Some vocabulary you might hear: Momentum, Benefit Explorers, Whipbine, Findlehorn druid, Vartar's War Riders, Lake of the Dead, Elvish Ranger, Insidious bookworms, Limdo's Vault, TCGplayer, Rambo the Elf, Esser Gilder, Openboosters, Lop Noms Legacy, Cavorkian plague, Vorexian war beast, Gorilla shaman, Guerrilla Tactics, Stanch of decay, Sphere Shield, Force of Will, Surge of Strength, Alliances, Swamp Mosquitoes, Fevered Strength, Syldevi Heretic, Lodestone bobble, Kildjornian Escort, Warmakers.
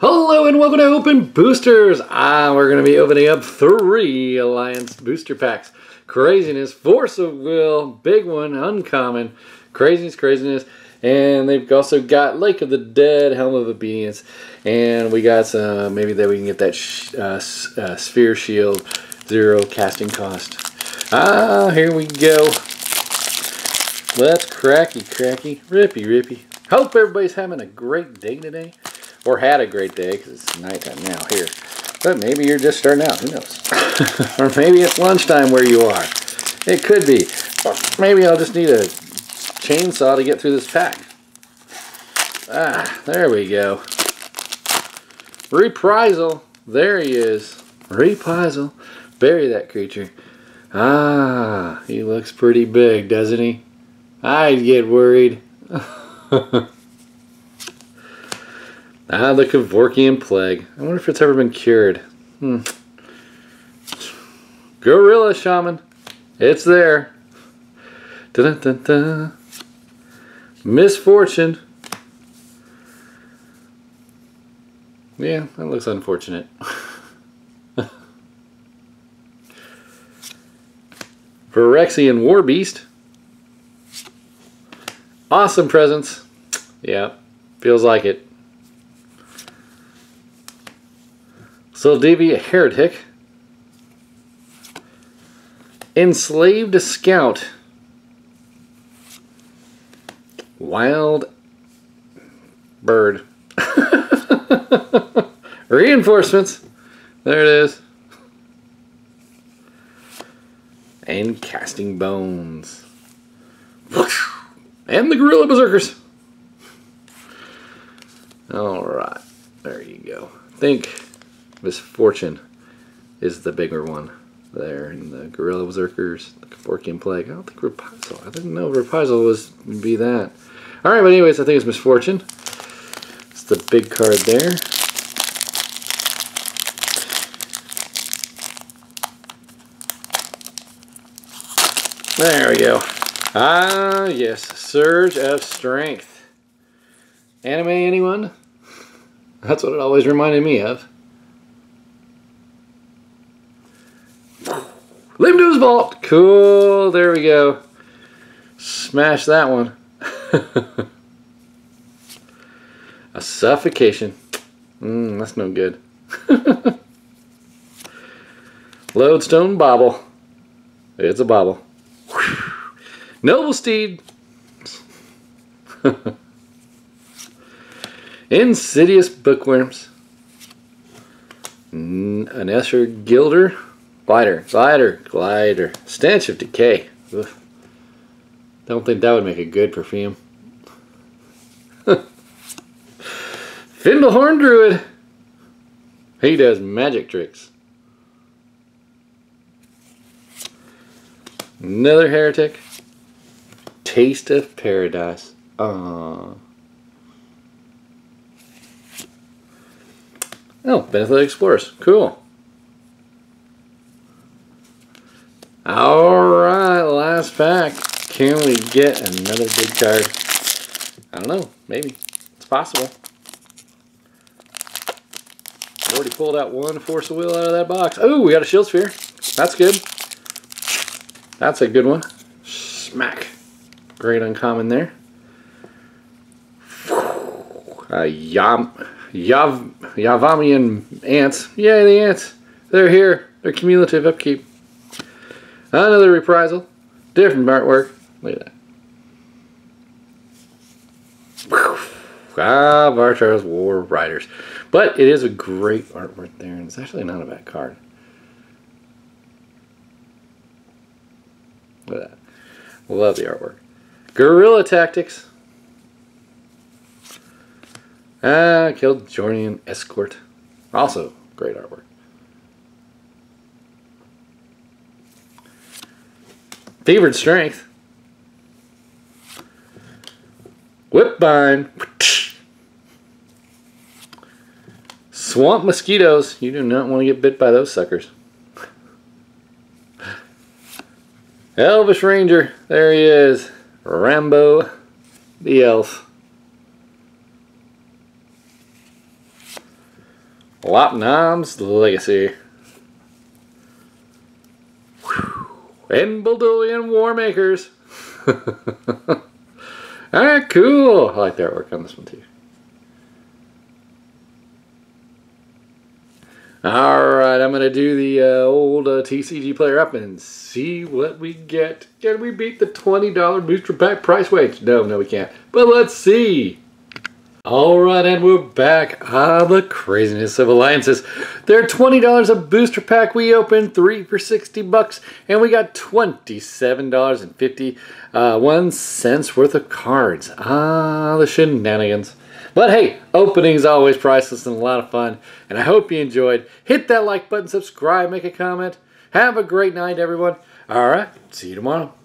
Hello and welcome to Open Boosters! We're going to be opening up 3 Alliance booster packs. Craziness, Force of Will, big one, uncommon. Craziness. And they've also got Lake of the Dead, Helm of Obedience. And we got some, maybe that we can get that Sphere Shield, 0 casting cost. Here we go. Let's cracky, rippy. Hope everybody's having a great day today. Or had a great day, because it's nighttime now here. But maybe you're just starting out, who knows? Or maybe it's lunchtime where you are. It could be. Or maybe I'll just need a chainsaw to get through this pack. There we go. Reprisal. There he is. Reprisal. Bury that creature. He looks pretty big, doesn't he? I'd get worried. The Cavorkian plague. I wonder if it's ever been cured. Gorilla shaman. It's there. Dun-dun-dun-dun. Misfortune. Yeah, that looks unfortunate. Vorexian war beast. Awesome presence. Yeah, feels like it. Syldevi Heretic. Enslaved Scout. Wild Bird. Reinforcements. There it is. And Casting Bones. And the Gorilla Berserkers. Alright. There you go. I think Misfortune is the bigger one there, and the Guerrilla Berserkers, the Cavorkian Plague. I don't think Reprisal. I didn't know Reprisal would be that. Alright, but anyways, I think it's Misfortune. It's the big card there. There we go. Yes. Surge of Strength. Anime, anyone? That's what it always reminded me of. Limdo's Vault! Cool, there we go. Smash that one. A Suffocation. That's no good. Lodestone bobble. It's a bobble. Noble Steed. Insidious bookworms. An Esser Gilder. Glider. Stanch of decay. Ugh. Don't think that would make a good perfume. Findlehorn druid. He does magic tricks. Another heretic. Taste of paradise. Oh, Benefit Explorers. Cool. Alright, last pack. Can we get another big card? I don't know. Maybe. It's possible. Already pulled out one Force of Will out of that box. Oh, we got a Shield Sphere. That's good. That's a good one. Smack. Great uncommon there. Yavimaya Ants. Yay, the ants. They're here. They're cumulative upkeep. Another reprisal. Different artwork. Look at that. Vartar's War Riders. But it is a great artwork there, and it's actually not a bad card. Look at that. Love the artwork. Guerrilla Tactics. Kildjornian Escort. Also great artwork. Fevered Strength. Whipbine. Swamp Mosquitoes. You do not want to get bit by those suckers. Elvish Ranger. There he is. Rambo the Elf. Lop Noms Legacy. And Baldolian Warmakers. Alright, cool. I like the artwork on this one too. Alright, I'm going to do the old TCG player up and see what we get. Can we beat the $20 booster pack price wage? No, we can't. But let's see. Alright, and we're back on the craziness of Alliances. They're $20 a booster pack. We opened 3 for 60 bucks, and we got $27.51 worth of cards. Ah, the shenanigans. But hey, opening is always priceless and a lot of fun, and I hope you enjoyed. Hit that like button, subscribe, make a comment. Have a great night, everyone. Alright, see you tomorrow.